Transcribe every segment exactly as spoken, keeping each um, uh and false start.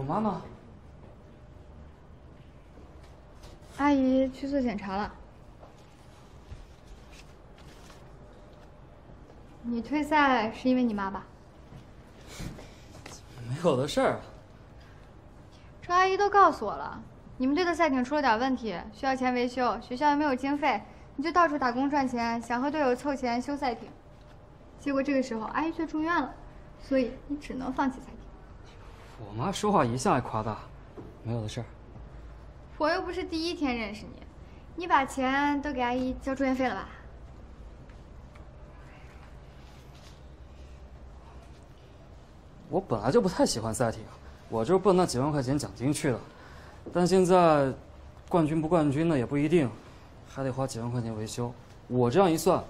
我妈妈。阿姨去做检查了。你退赛是因为你妈吧？没有的事儿啊。这阿姨都告诉我了，你们队的赛艇出了点问题，需要钱维修，学校又没有经费，你就到处打工赚钱，想和队友凑钱修赛艇。结果这个时候阿姨却住院了，所以你只能放弃赛艇。 我妈说话一向爱夸大，没有的事儿。我又不是第一天认识你，你把钱都给阿姨交住院费了吧？我本来就不太喜欢赛艇，我就是奔那几万块钱奖金去的。但现在，冠军不冠军的也不一定，还得花几万块钱维修。我这样一算，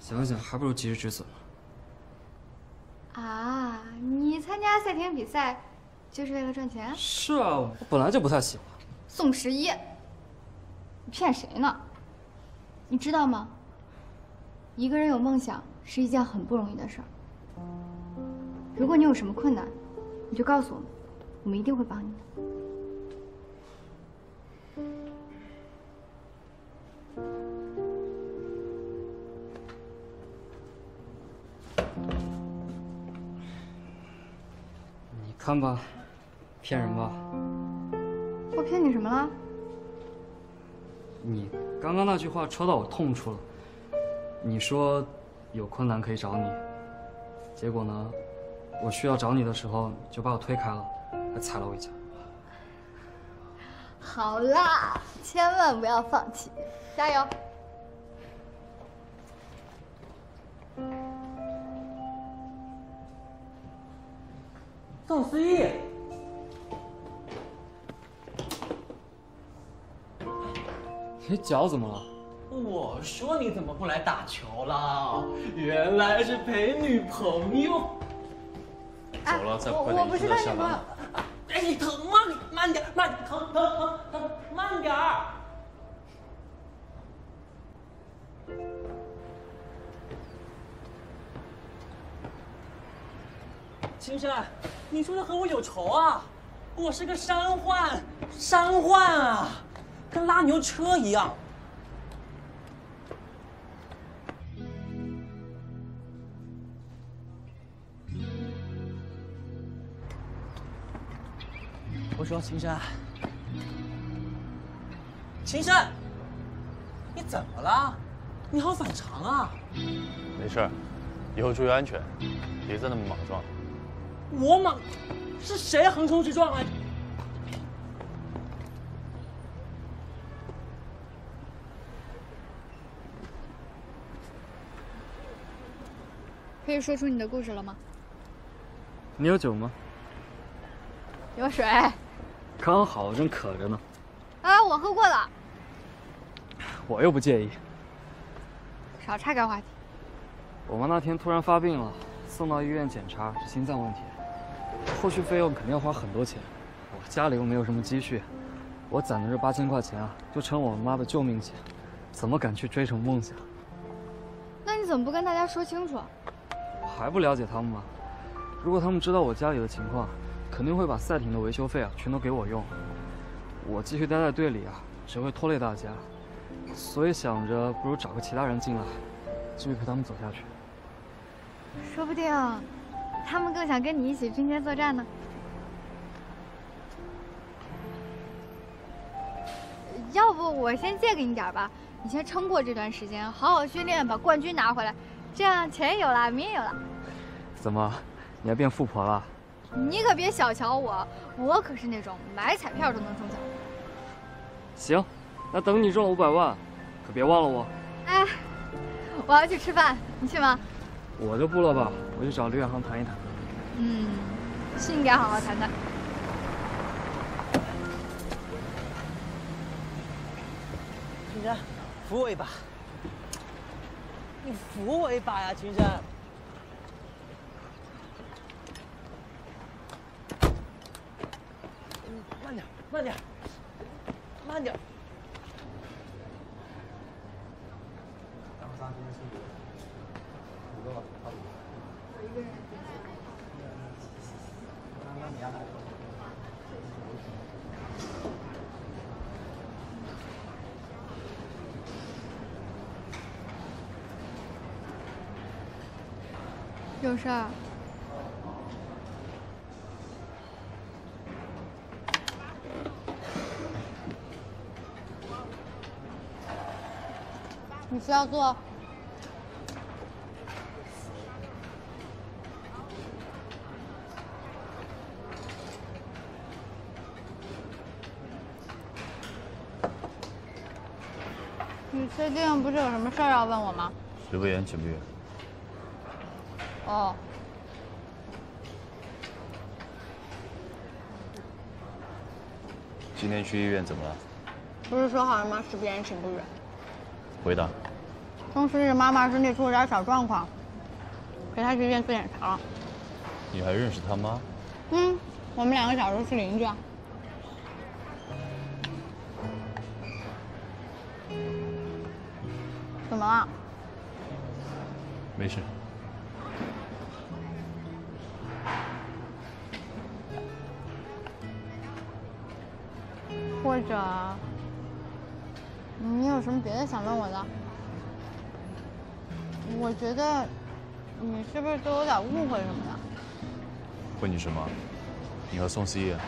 想想还不如及时止损呢。啊，你参加赛艇比赛？ 就是为了赚钱？是啊，我本来就不太喜欢。宋十一，你骗谁呢？你知道吗？一个人有梦想是一件很不容易的事儿。如果你有什么困难，你就告诉我们，我们一定会帮你的。你看吧。 骗人吧！我骗你什么了？你刚刚那句话戳到我痛处了。你说有困难可以找你，结果呢，我需要找你的时候就把我推开了，还踩了我一脚。好啦，千万不要放弃，加油！ 宋思义。 你脚怎么了？我说你怎么不来打球了？原来是陪女朋友。走了，再快点，我不是下班了。哎，你疼吗？慢点，慢，疼疼疼疼，慢点儿。青山，你说的和我有仇啊？我是个山患，山患啊！ 跟拉牛车一样。我说秦山，秦山，你怎么了？你好反常啊！没事，以后注意安全，别再那么莽撞。我莽？是谁横冲直撞啊？ 可以说出你的故事了吗？你有酒吗？有水。刚好，正渴着呢。啊，我喝过了。我又不介意。少岔开话题。我妈那天突然发病了，送到医院检查是心脏问题，后续费用肯定要花很多钱。我家里又没有什么积蓄，我攒的这八千块钱啊，就成我妈的救命钱，怎么敢去追求梦想？那你怎么不跟大家说清楚啊？ 还不了解他们吗？如果他们知道我家里的情况，肯定会把赛艇的维修费啊全都给我用。我继续待在队里啊，只会拖累大家。所以想着，不如找个其他人进来，继续陪他们走下去。说不定他们更想跟你一起并肩作战呢。要不我先借给你点吧，你先撑过这段时间，好好训练，把冠军拿回来。 这样钱有了，名也有了。怎么，你还变富婆了？你可别小瞧我，我可是那种买彩票都能中奖。行，那等你中了五百万，可别忘了我。哎，我要去吃饭，你去吗？我就不了吧，我去找刘远航谈一谈。嗯，是应该好好谈谈。 秦山，扶我一把。 你扶我一把呀，秦山！慢点，慢点，慢点。有啥？你需要做你确定不是有什么事儿要问我吗？随不言，请不远。哦。今天去医院怎么了？不是说好了吗？食不言，寝不语。回答。钟诗雨妈妈身体出了点小状况，陪她去医院做检查了。你还认识她妈？嗯，我们两个小时候是邻居啊。 怎么了？没事。或者，你有什么别的想问我的？我觉得，你是不是对我有点误会什么的？问你什么？你和宋思义、啊。